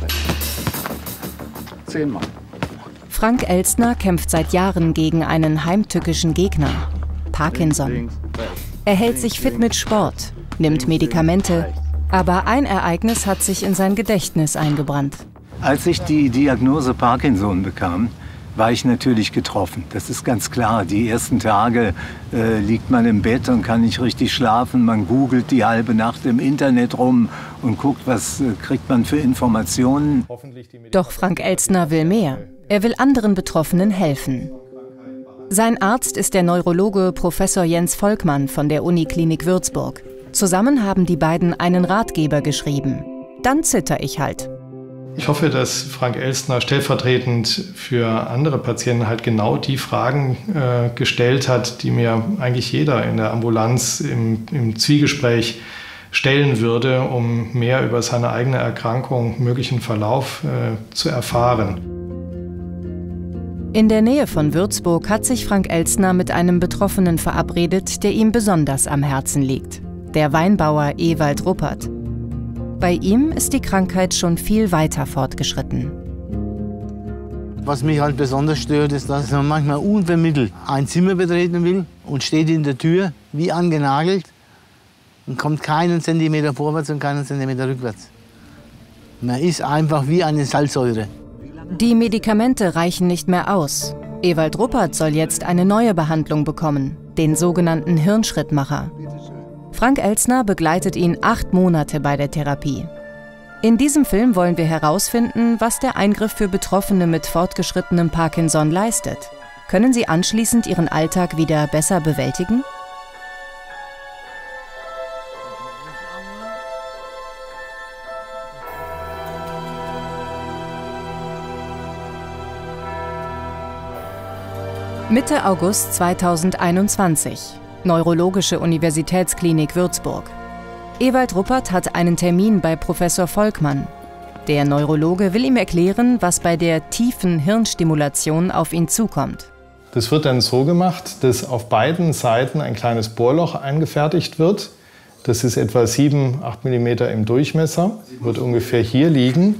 links, rechts. 10 Mal. Frank Elstner kämpft seit Jahren gegen einen heimtückischen Gegner, Parkinson. Er hält sich fit mit Sport, nimmt Medikamente, aber ein Ereignis hat sich in sein Gedächtnis eingebrannt. Als ich die Diagnose Parkinson bekam, war ich natürlich getroffen. Das ist ganz klar. Die ersten Tage liegt man im Bett und kann nicht richtig schlafen. Man googelt die halbe Nacht im Internet rum und guckt, was kriegt man für Informationen. Doch Frank Elstner will mehr. Er will anderen Betroffenen helfen. Sein Arzt ist der Neurologe Professor Jens Volkmann von der Uniklinik Würzburg. Zusammen haben die beiden einen Ratgeber geschrieben. Dann zitter ich halt. Ich hoffe, dass Frank Elstner stellvertretend für andere Patienten halt genau die Fragen gestellt hat, die mir eigentlich jeder in der Ambulanz im Zwiegespräch stellen würde, um mehr über seine eigene Erkrankung, möglichen Verlauf zu erfahren. In der Nähe von Würzburg hat sich Frank Elstner mit einem Betroffenen verabredet, der ihm besonders am Herzen liegt. Der Weinbauer Ewald Ruppert. Bei ihm ist die Krankheit schon viel weiter fortgeschritten. Was mich halt besonders stört, ist, dass man manchmal unvermittelt ein Zimmer betreten will und steht in der Tür wie angenagelt und kommt keinen Zentimeter vorwärts und keinen Zentimeter rückwärts. Man ist einfach wie eine Salzsäure. Die Medikamente reichen nicht mehr aus. Ewald Ruppert soll jetzt eine neue Behandlung bekommen, den sogenannten Hirnschrittmacher. Frank Elstner begleitet ihn 8 Monate bei der Therapie. In diesem Film wollen wir herausfinden, was der Eingriff für Betroffene mit fortgeschrittenem Parkinson leistet. Können sie anschließend ihren Alltag wieder besser bewältigen? Mitte August 2021. Neurologische Universitätsklinik Würzburg. Ewald Ruppert hat einen Termin bei Professor Volkmann. Der Neurologe will ihm erklären, was bei der tiefen Hirnstimulation auf ihn zukommt. Das wird dann so gemacht, dass auf beiden Seiten ein kleines Bohrloch eingefertigt wird. Das ist etwa 7–8 mm im Durchmesser, wird ungefähr hier liegen.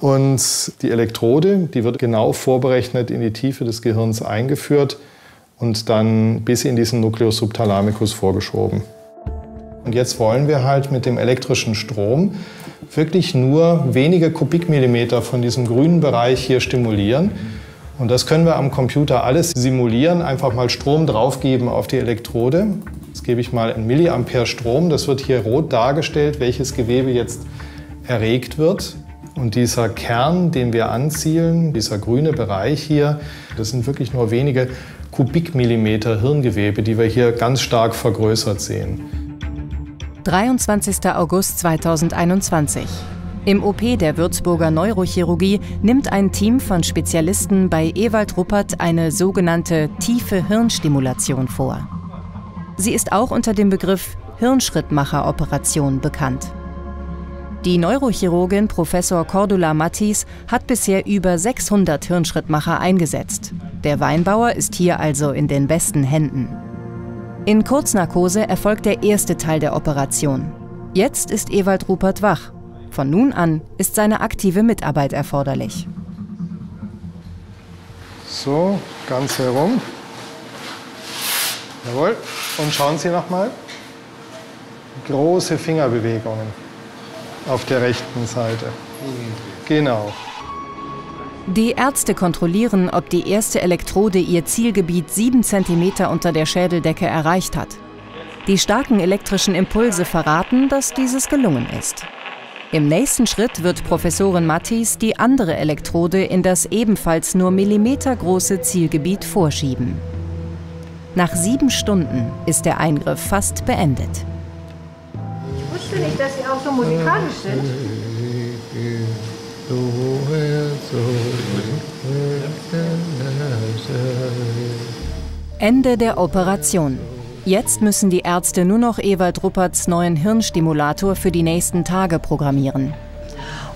Und die Elektrode, die wird genau vorberechnet in die Tiefe des Gehirns eingeführt und dann bis in diesen Nucleus Subthalamicus vorgeschoben. Und jetzt wollen wir halt mit dem elektrischen Strom wirklich nur wenige Kubikmillimeter von diesem grünen Bereich hier stimulieren. Und das können wir am Computer alles simulieren, einfach mal Strom draufgeben auf die Elektrode. Jetzt gebe ich mal 1 mA Strom, das wird hier rot dargestellt, welches Gewebe jetzt erregt wird. Und dieser Kern, den wir anzielen, dieser grüne Bereich hier, das sind wirklich nur wenige Kubikmillimeter Hirngewebe, die wir hier ganz stark vergrößert sehen. 23. August 2021. Im OP der Würzburger Neurochirurgie nimmt ein Team von Spezialisten bei Ewald Ruppert eine sogenannte tiefe Hirnstimulation vor. Sie ist auch unter dem Begriff Hirnschrittmacher-Operation bekannt. Die Neurochirurgin Professor Cordula Matthies hat bisher über 600 Hirnschrittmacher eingesetzt. Der Weinbauer ist hier also in den besten Händen. In Kurznarkose erfolgt der erste Teil der Operation. Jetzt ist Ewald Ruppert wach. Von nun an ist seine aktive Mitarbeit erforderlich. So, ganz herum. Jawohl. Und schauen Sie noch mal. Große Fingerbewegungen. Auf der rechten Seite. Genau. Die Ärzte kontrollieren, ob die erste Elektrode ihr Zielgebiet 7 cm unter der Schädeldecke erreicht hat. Die starken elektrischen Impulse verraten, dass dieses gelungen ist. Im nächsten Schritt wird Professorin Matthies die andere Elektrode in das ebenfalls nur millimetergroße Zielgebiet vorschieben. Nach 7 Stunden ist der Eingriff fast beendet. Ich wusste nicht, dass Sie auch so musikalisch sind. Ende der Operation. Jetzt müssen die Ärzte nur noch Ewald Rupperts neuen Hirnstimulator für die nächsten Tage programmieren.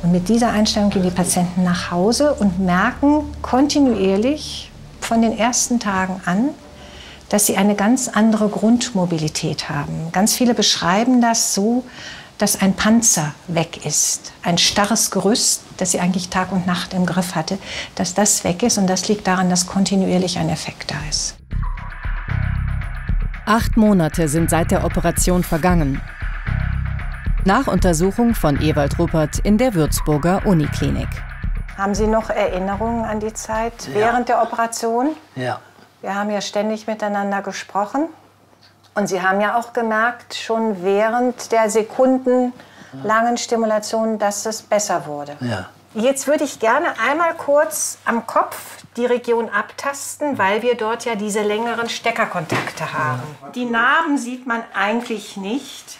Und mit dieser Einstellung gehen die Patienten nach Hause und merken kontinuierlich von den ersten Tagen an, dass sie eine ganz andere Grundmobilität haben. Ganz viele beschreiben das so, dass ein Panzer weg ist, ein starres Gerüst, das sie eigentlich Tag und Nacht im Griff hatte, dass das weg ist. Und das liegt daran, dass kontinuierlich ein Effekt da ist. 8 Monate sind seit der Operation vergangen. Nach Untersuchung von Ewald Ruppert in der Würzburger Uniklinik. Haben Sie noch Erinnerungen an die Zeit während der Operation? Ja. Wir haben ja ständig miteinander gesprochen. Und Sie haben ja auch gemerkt, schon während der sekundenlangen Stimulation, dass es besser wurde. Ja. Jetzt würde ich gerne einmal kurz am Kopf die Region abtasten, weil wir dort ja diese längeren Steckerkontakte haben. Die Narben sieht man eigentlich nicht.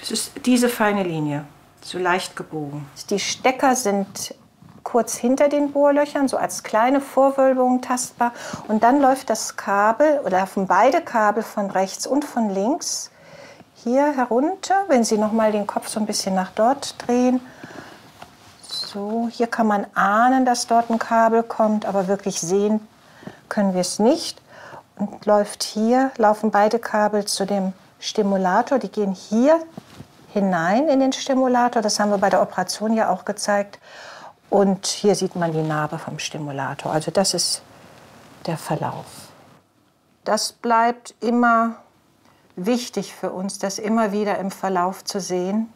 Das ist diese feine Linie, so leicht gebogen. Die Stecker sind kurz hinter den Bohrlöchern, so als kleine Vorwölbung tastbar. Und dann läuft das Kabel, oder laufen beide Kabel von rechts und von links hier herunter. Wenn Sie noch mal den Kopf so ein bisschen nach dort drehen. So, hier kann man ahnen, dass dort ein Kabel kommt, aber wirklich sehen können wir es nicht. Und läuft hier, laufen beide Kabel zu dem Stimulator. Die gehen hier hinein in den Stimulator. Das haben wir bei der Operation ja auch gezeigt. Und hier sieht man die Narbe vom Stimulator. Also das ist der Verlauf. Das bleibt immer wichtig für uns, das immer wieder im Verlauf zu sehen.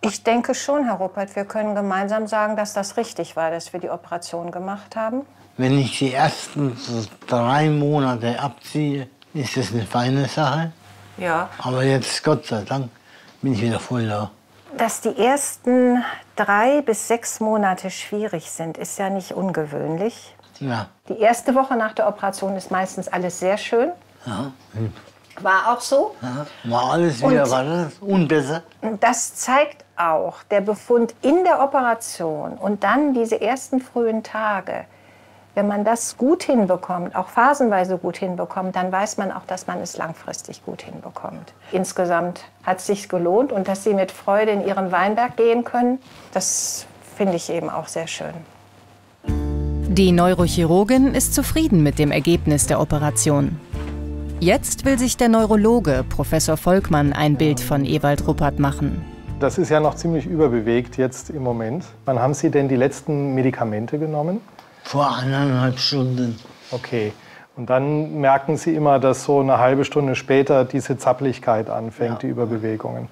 Ich denke schon, Herr Ruppert, wir können gemeinsam sagen, dass das richtig war, dass wir die Operation gemacht haben. Wenn ich die ersten 3 Monate abziehe, ist das eine feine Sache. Ja. Aber jetzt, Gott sei Dank, bin ich wieder voll da. Dass die ersten 3 bis 6 Monate schwierig sind, ist ja nicht ungewöhnlich. Ja. Die erste Woche nach der Operation ist meistens alles sehr schön. Ja. War auch so. Ja. War alles wieder unbesser. Das zeigt auch der Befund in der Operation und dann diese ersten frühen Tage. Wenn man das gut hinbekommt, auch phasenweise gut hinbekommt, dann weiß man auch, dass man es langfristig gut hinbekommt. Insgesamt hat es sich gelohnt und dass Sie mit Freude in Ihren Weinberg gehen können, das finde ich eben auch sehr schön. Die Neurochirurgin ist zufrieden mit dem Ergebnis der Operation. Jetzt will sich der Neurologe Professor Volkmann ein Bild von Ewald Ruppert machen. Das ist ja noch ziemlich überbewegt jetzt im Moment. Wann haben Sie denn die letzten Medikamente genommen? Vor 1,5 Stunden. Okay. Und dann merken Sie immer, dass so eine halbe Stunde später diese Zappeligkeit anfängt, ja, die Überbewegungen.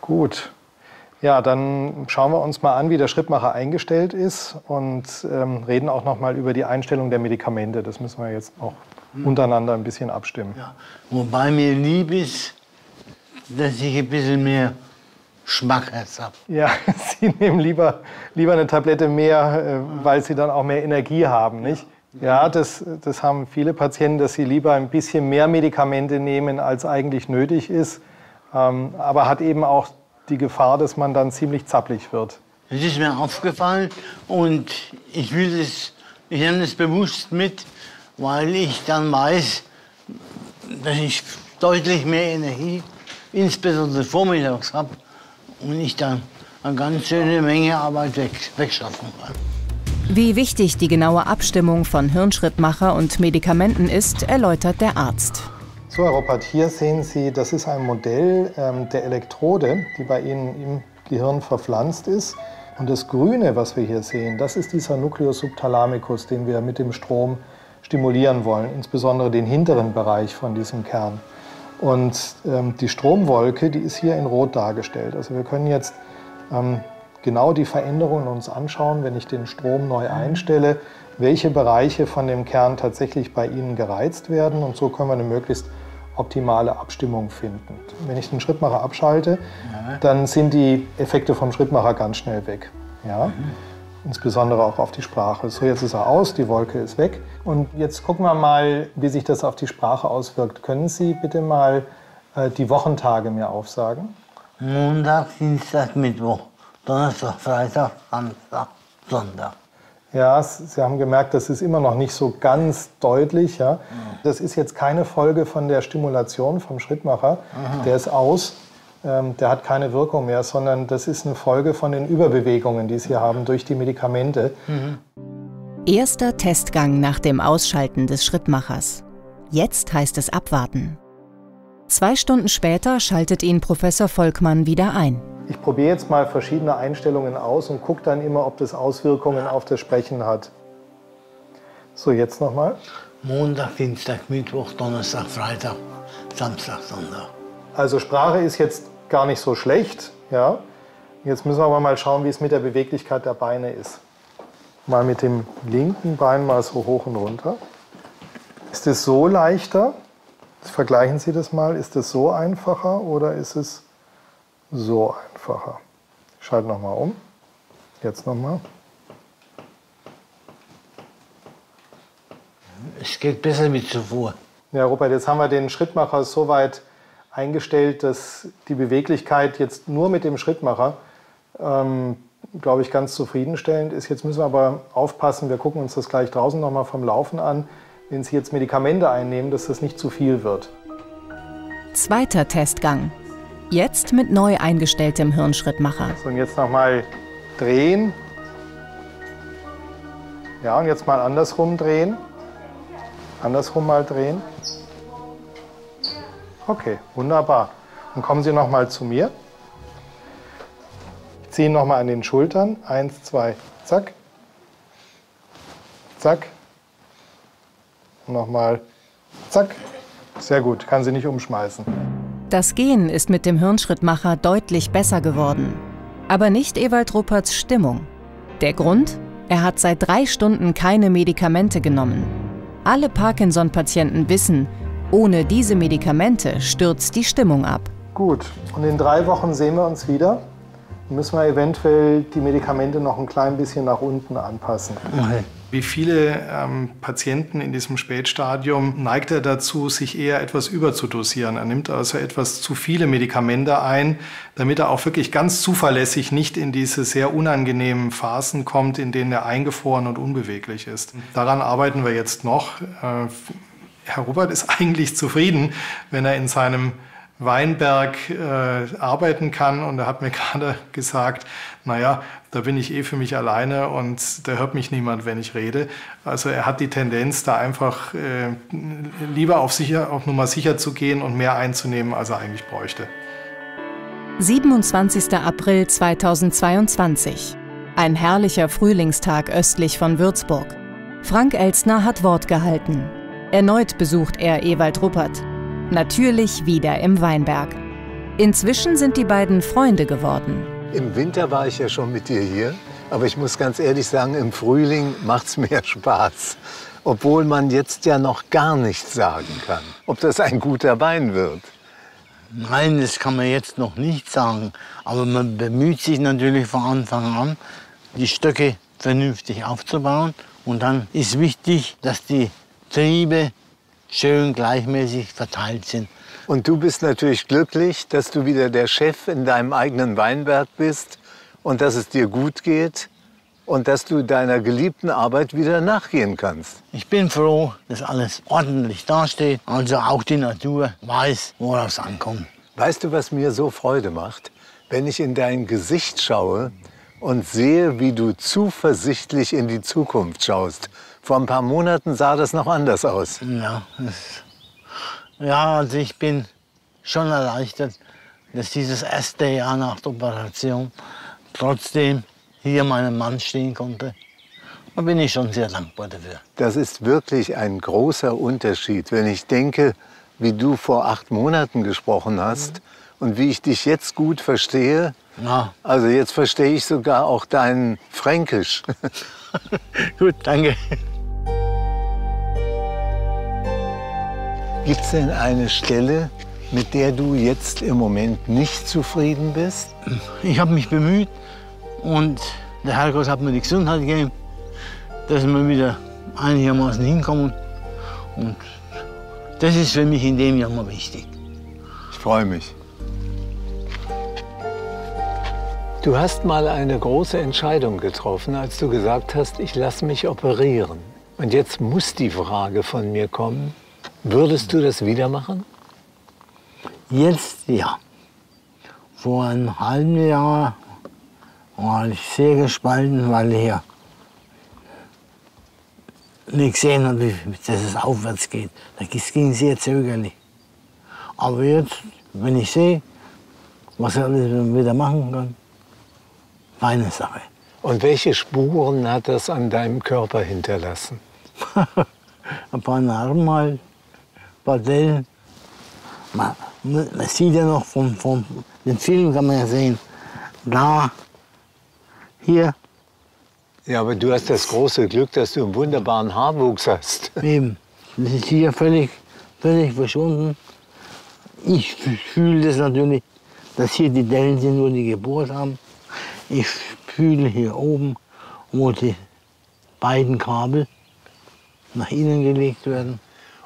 Gut. Ja, dann schauen wir uns mal an, wie der Schrittmacher eingestellt ist und reden auch noch mal über die Einstellung der Medikamente. Das müssen wir jetzt auch untereinander ein bisschen abstimmen. Ja. Wobei mir lieb ist, dass ich ein bisschen mehr Schmackherz ab. Ja, Sie nehmen lieber eine Tablette mehr, weil Sie dann auch mehr Energie haben, nicht? Ja, das haben viele Patienten, dass sie lieber ein bisschen mehr Medikamente nehmen, als eigentlich nötig ist. Aber hat eben auch die Gefahr, dass man dann ziemlich zappelig wird. Das ist mir aufgefallen und ich nehme das bewusst mit, weil ich dann weiß, dass ich deutlich mehr Energie, insbesondere vormittags, habe. Und ich dann eine ganz schöne Menge Arbeit wegschaffen kann. Wie wichtig die genaue Abstimmung von Hirnschrittmacher und Medikamenten ist, erläutert der Arzt. So, Herr Ruppert, hier sehen Sie, das ist ein Modell der Elektrode, die bei Ihnen im Gehirn verpflanzt ist. Und das Grüne, was wir hier sehen, das ist dieser Nucleus Subthalamicus, den wir mit dem Strom stimulieren wollen, insbesondere den hinteren Bereich von diesem Kern. Und die Stromwolke, die ist hier in Rot dargestellt. Also wir können jetzt genau die Veränderungen uns anschauen, wenn ich den Strom neu einstelle, welche Bereiche von dem Kern tatsächlich bei Ihnen gereizt werden. Und so können wir eine möglichst optimale Abstimmung finden. Wenn ich den Schrittmacher abschalte, dann sind die Effekte vom Schrittmacher ganz schnell weg. Ja? Insbesondere auch auf die Sprache. So, jetzt ist er aus, die Wolke ist weg. Und jetzt gucken wir mal, wie sich das auf die Sprache auswirkt. Können Sie bitte mal die Wochentage mir aufsagen? Montag, Dienstag, Mittwoch, Donnerstag, Freitag, Samstag, Sonntag. Ja, Sie haben gemerkt, das ist immer noch nicht so ganz deutlich. Ja? Das ist jetzt keine Folge von der Stimulation vom Schrittmacher. Der ist aus. Der hat keine Wirkung mehr, sondern das ist eine Folge von den Überbewegungen, die Sie haben durch die Medikamente. Erster Testgang nach dem Ausschalten des Schrittmachers. Jetzt heißt es abwarten. 2 Stunden später schaltet ihn Professor Volkmann wieder ein. Ich probiere jetzt mal verschiedene Einstellungen aus und gucke dann immer, ob das Auswirkungen auf das Sprechen hat. So, jetzt nochmal. Montag, Dienstag, Mittwoch, Donnerstag, Freitag, Samstag, Sonntag. Also Sprache ist jetzt gar nicht so schlecht, ja. Jetzt müssen wir aber mal schauen, wie es mit der Beweglichkeit der Beine ist. Mal mit dem linken Bein mal so hoch und runter. Ist es so leichter? Vergleichen Sie das mal. Ist es so einfacher oder ist es so einfacher? Ich schalte nochmal um. Jetzt nochmal. Es geht besser wie zuvor. Ja, Ruppert, jetzt haben wir den Schrittmacher so weit eingestellt, dass die Beweglichkeit jetzt nur mit dem Schrittmacher, glaube ich, ganz zufriedenstellend ist. Jetzt müssen wir aber aufpassen, wir gucken uns das gleich draußen nochmal vom Laufen an, wenn Sie jetzt Medikamente einnehmen, dass das nicht zu viel wird. Zweiter Testgang. Jetzt mit neu eingestelltem Hirnschrittmacher. So, und jetzt nochmal drehen. Ja, und jetzt mal andersrum drehen. Andersrum mal drehen. Okay, wunderbar. Dann kommen Sie noch mal zu mir. Ziehen noch mal an den Schultern. 1, 2, zack. Zack. Noch mal zack. Sehr gut, kann sie nicht umschmeißen. Das Gehen ist mit dem Hirnschrittmacher deutlich besser geworden. Aber nicht Ewald Rupperts Stimmung. Der Grund? Er hat seit 3 Stunden keine Medikamente genommen. Alle Parkinson-Patienten wissen, ohne diese Medikamente stürzt die Stimmung ab. Gut, und in 3 Wochen sehen wir uns wieder. Dann müssen wir eventuell die Medikamente noch ein klein bisschen nach unten anpassen. Okay. Wie viele Patienten in diesem Spätstadium neigt er dazu, sich eher etwas überzudosieren. Er nimmt also etwas zu viele Medikamente ein, damit er auch wirklich ganz zuverlässig nicht in diese sehr unangenehmen Phasen kommt, in denen er eingefroren und unbeweglich ist. Daran arbeiten wir jetzt noch. Herr Ruppert ist eigentlich zufrieden, wenn er in seinem Weinberg arbeiten kann. Und er hat mir gerade gesagt, naja, da bin ich eh für mich alleine und da hört mich niemand, wenn ich rede. Also er hat die Tendenz, da einfach lieber auf Nummer sicher zu gehen und mehr einzunehmen, als er eigentlich bräuchte. 27. April 2022. Ein herrlicher Frühlingstag östlich von Würzburg. Frank Elstner hat Wort gehalten. Erneut besucht er Ewald Ruppert. Natürlich wieder im Weinberg. Inzwischen sind die beiden Freunde geworden. Im Winter war ich ja schon mit dir hier. Aber ich muss ganz ehrlich sagen, im Frühling macht es mehr Spaß. Obwohl man jetzt ja noch gar nichts sagen kann, ob das ein guter Wein wird. Nein, das kann man jetzt noch nicht sagen. Aber man bemüht sich natürlich von Anfang an, die Stöcke vernünftig aufzubauen. Und dann ist wichtig, dass die Triebe schön gleichmäßig verteilt sind. Und du bist natürlich glücklich, dass du wieder der Chef in deinem eigenen Weinberg bist und dass es dir gut geht und dass du deiner geliebten Arbeit wieder nachgehen kannst. Ich bin froh, dass alles ordentlich dasteht, also auch die Natur weiß, worauf es ankommt. Weißt du, was mir so Freude macht? Wenn ich in dein Gesicht schaue und sehe, wie du zuversichtlich in die Zukunft schaust. Vor ein paar Monaten sah das noch anders aus. Ja, also ich bin schon erleichtert, dass dieses erste Jahr nach der Operation trotzdem hier meinem Mann stehen konnte. Da bin ich schon sehr dankbar dafür. Das ist wirklich ein großer Unterschied, wenn ich denke, wie du vor 8 Monaten gesprochen hast und wie ich dich jetzt gut verstehe. Ja. Also jetzt verstehe ich sogar auch dein Fränkisch. Gut, danke. Gibt es denn eine Stelle, mit der du jetzt im Moment nicht zufrieden bist? Ich habe mich bemüht und der Herrgott hat mir die Gesundheit gegeben, dass wir wieder einigermaßen hinkommen. Und das ist für mich in dem Jahr mal wichtig. Ich freue mich. Du hast mal eine große Entscheidung getroffen, als du gesagt hast, ich lasse mich operieren. Und jetzt muss die Frage von mir kommen, würdest du das wieder machen? Jetzt ja. Vor einem halben Jahr war ich sehr gespalten, weil ich ja nicht gesehen habe, dass es aufwärts geht. Das ging sehr zögerlich. Aber jetzt, wenn ich sehe, was er alles wieder machen kann. Meine Sache. Und welche Spuren hat das an deinem Körper hinterlassen? Ein paar Narben halt, ein paar Dellen. Man sieht ja noch vom den Film, kann man ja sehen. Da, hier. Ja, aber du hast das große Glück, dass du einen wunderbaren Haarwuchs hast. Eben. Das ist hier völlig verschwunden. Ich fühle das natürlich, dass hier die Dellen sind, wo die Geburt haben. Ich fühle hier oben, wo die beiden Kabel nach innen gelegt werden.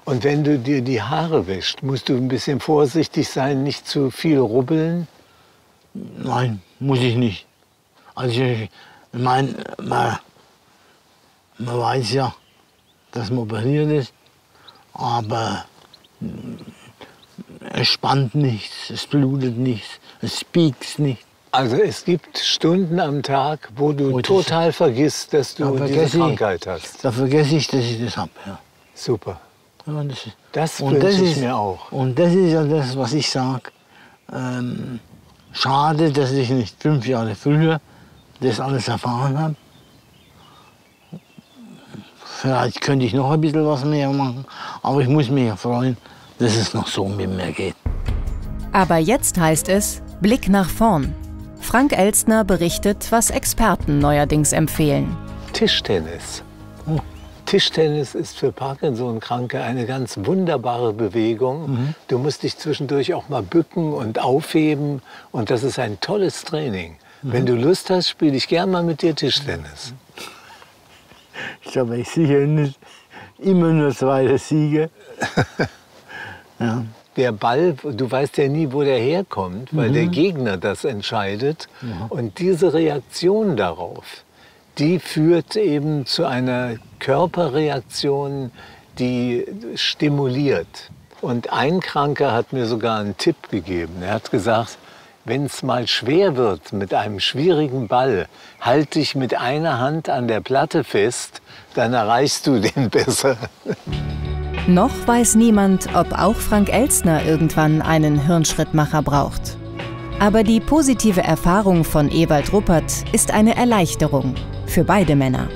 Und wenn du dir die Haare wäschst, musst du ein bisschen vorsichtig sein, nicht zu viel rubbeln? Nein, muss ich nicht. Also ich meine, man weiß ja, dass man operiert ist, aber es spannt nichts, es blutet nichts, es piekst nicht. Also es gibt Stunden am Tag, wo du total vergisst, dass du diese Krankheit hast. Da vergesse ich, dass ich das habe. Ja. Super. Ja, das wünsche ich mir auch. Und das ist ja das, was ich sage. Schade, dass ich nicht 5 Jahre früher das alles erfahren habe. Vielleicht könnte ich noch ein bisschen was mehr machen, aber ich muss mich ja freuen, dass es noch so mit mir geht. Aber jetzt heißt es Blick nach vorn. Frank Elstner berichtet, was Experten neuerdings empfehlen. Tischtennis. Oh. Tischtennis ist für Parkinson-Kranke eine ganz wunderbare Bewegung. Mhm. Du musst dich zwischendurch auch mal bücken und aufheben. Und das ist ein tolles Training. Mhm. Wenn du Lust hast, spiele ich gern mal mit dir Tischtennis. Ich glaube, ich sicher nicht immer nur 2 Siege. Ja. Der Ball, du weißt ja nie, wo der herkommt, weil der Gegner das entscheidet. Ja. Und diese Reaktion darauf, die führt eben zu einer Körperreaktion, die stimuliert. Und ein Kranker hat mir sogar einen Tipp gegeben. Er hat gesagt, wenn es mal schwer wird mit einem schwierigen Ball, halt dich mit einer Hand an der Platte fest, dann erreichst du den besser. Noch weiß niemand, ob auch Frank Elstner irgendwann einen Hirnschrittmacher braucht. Aber die positive Erfahrung von Ewald Ruppert ist eine Erleichterung für beide Männer.